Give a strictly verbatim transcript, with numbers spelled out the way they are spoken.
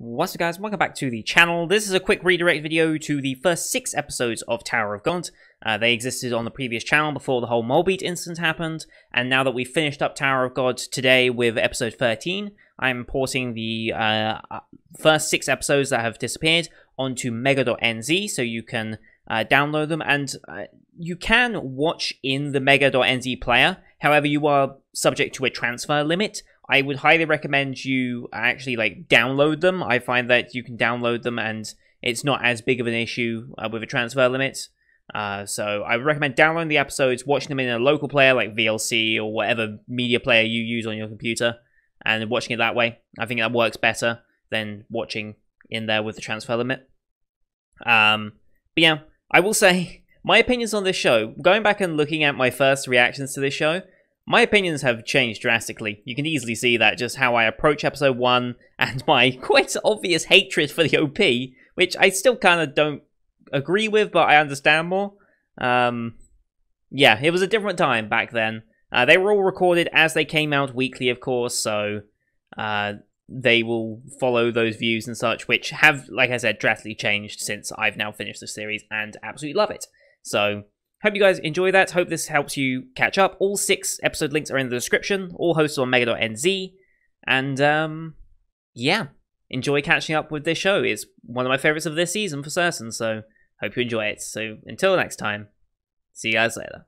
What's up guys, welcome back to the channel. This is a quick redirect video to the first six episodes of Tower of God. Uh, they existed on the previous channel before the whole Molebeat incident happened, and now that we've finished up Tower of God today with episode thirteen, I'm porting the uh, first six episodes that have disappeared onto Mega dot N Z, so you can uh, download them, and uh, you can watch in the Mega dot N Z player. However, you are subject to a transfer limit. I would highly recommend you actually like download them. I find that you can download them and it's not as big of an issue uh, with a transfer limit. Uh, so I would recommend downloading the episodes, watching them in a local player like V L C or whatever media player you use on your computer and watching it that way. I think that works better than watching in there with the transfer limit. Um, but yeah, I will say my opinions on this show, going back and looking at my first reactions to this show, my opinions have changed drastically. You can easily see that just how I approach episode one and my quite obvious hatred for the O P, which I still kind of don't agree with, but I understand more. Um, yeah, it was a different time back then. Uh, they were all recorded as they came out weekly, of course, so uh, they will follow those views and such, which have, like I said, drastically changed since I've now finished the series and absolutely love it. So hope you guys enjoy that. Hope this helps you catch up. All six episode links are in the description, all hosted on Mega dot N Z. And, um, yeah, enjoy catching up with this show. It's one of my favorites of this season for certain, so hope you enjoy it. So until next time, see you guys later.